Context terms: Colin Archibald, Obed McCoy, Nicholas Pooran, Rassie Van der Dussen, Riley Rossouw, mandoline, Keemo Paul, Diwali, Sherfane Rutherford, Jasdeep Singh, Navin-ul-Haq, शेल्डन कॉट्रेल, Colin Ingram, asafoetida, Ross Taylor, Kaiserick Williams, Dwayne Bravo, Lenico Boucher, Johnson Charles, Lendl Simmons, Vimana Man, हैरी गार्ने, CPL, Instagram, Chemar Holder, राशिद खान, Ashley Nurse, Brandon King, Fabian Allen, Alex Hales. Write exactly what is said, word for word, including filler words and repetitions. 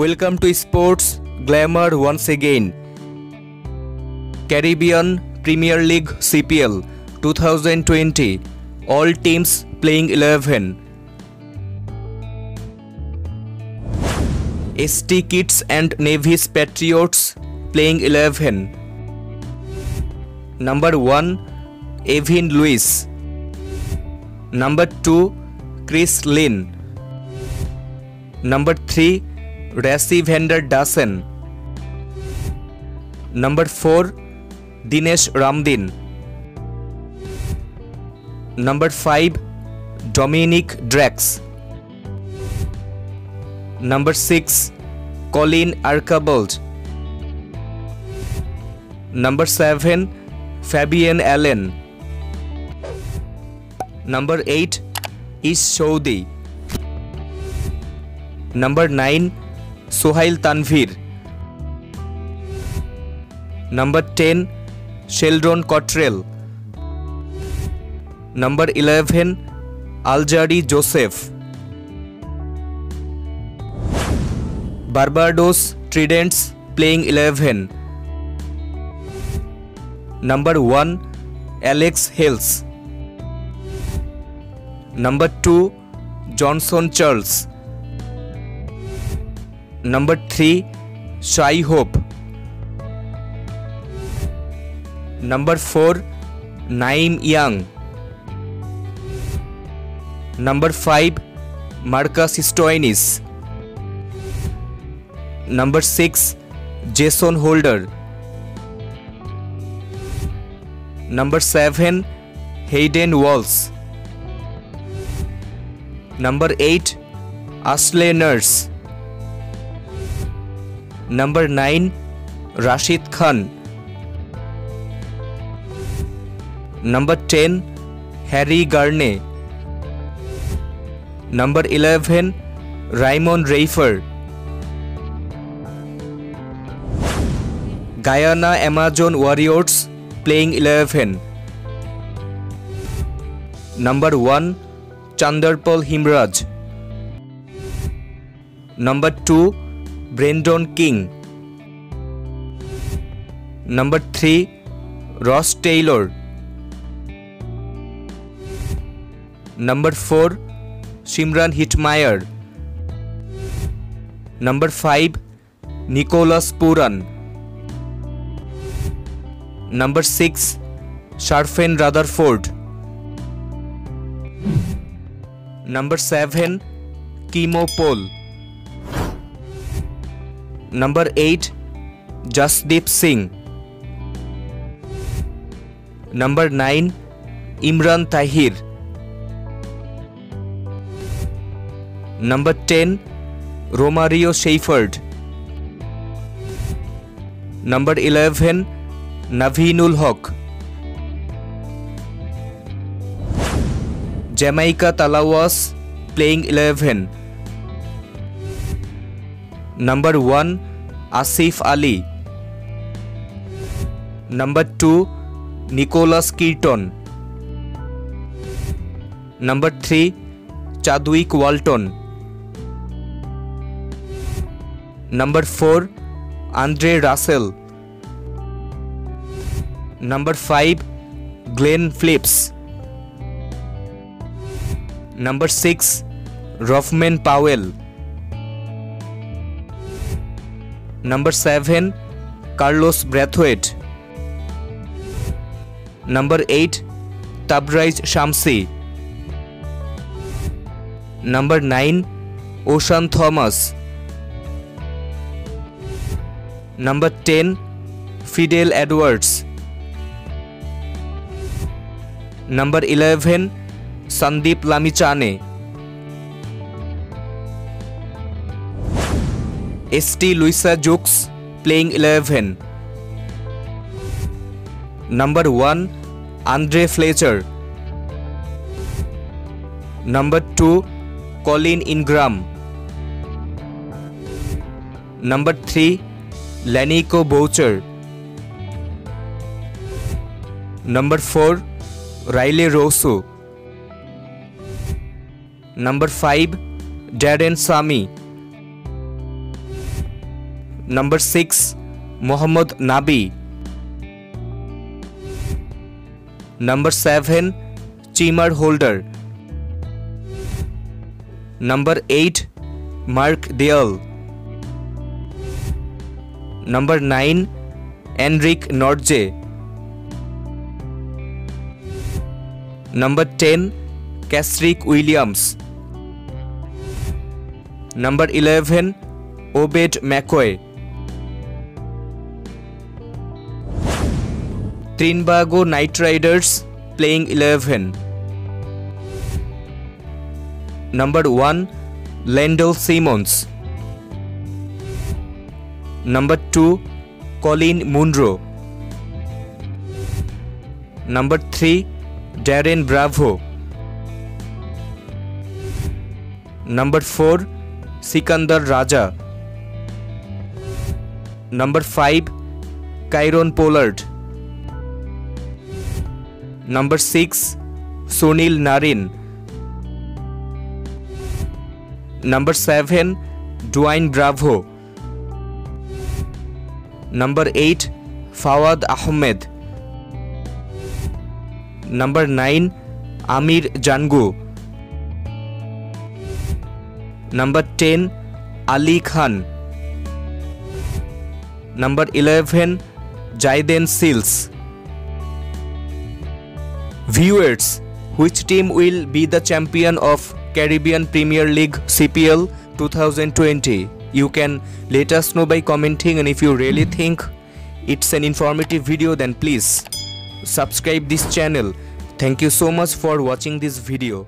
Welcome to Sports Glamour once again. Caribbean Premier League C P L twenty twenty. All teams playing eleven. S T Kids and Navy's Patriots playing eleven. Number one Evin Lewis. Number two Chris Lynn. Number three Rassie Van der Dussen. Number four Dinesh Ramdin. Number five Dominic Drakes. Number six Colin Archibald. Number seven Fabian Allen. Number eight Ish Sodhi. Number nine Sohail Tanvir. Number ten शेल्डन कॉट्रेल. Number eleven Alzarri Joseph. Barbados Tridents playing eleven. Number one Alex Hales. Number two Johnson Charles. Number three Shai Hope. Number four Nyeem Young. Number five Marcus Stoinis. Number six Jason Holder. Number seven Hayden Walsh. Number eight Ashley Nurse. Number nine राशिद खान. Number ten हैरी गार्ने. Number eleven Raymon Reifer. Guyana Amazon Warriors playing eleven. Number one Chanderpaul Himraj. Number two Brandon King. Number three Ross Taylor. Number four Shimron Hetmyer. Number five Nicholas Pooran. Number six Sherfane Rutherford. Number seven Keemo Paul. Number eight Jasdeep Singh. Number nine Imran Tahir. Number ten Romario Shepherd. Number eleven Naveenul Haq. Jamaica Tallawahs playing eleven. Number one Asif Ali. Number two Nicholas Kirton. Number three Chadwick Walton. Number four Andre Russell. Number five Glenn Phillips. Number six Rovman Powell. Number seven Carlos Brathwaite. Number eight Tabraiz Shamsi. Number nine Oshane Thomas. Number ten Fidel Edwards. Number eleven Sandeep Lamichhane. ST Lucia Zouks playing eleven. Number one Andre Fletcher. Number two Colin Ingram. Number three लेनिको बोचर. Number four Rilee Rossouw. Number five Darren Sammy. Number six Mohammad Nabi. Number seven Chemar Holder. Number eight Mark Deyal. Number nine Anrich Nortje. Number ten Kesrick Williams. Number eleven Obed McCoy. Trinbago Knight Riders playing eleven. Number one Lendl Simmons. Number two Colin Munro. Number three Darren Bravo. Number four Sikandar Raja. Number five Kyron Pollard. Number six Sunil Narin. Number seven Dwayne Bravo. Number eight Fawad Ahmed. Number nine Amir Jangu. Number ten Ali Khan. Number eleven Jayden Sills. Viewers, which team will be the champion of Caribbean Premier League C P L twenty twenty? You can let us know by commenting, and if you really think it's an informative video, then please subscribe this channel. Thank you so much for watching this video.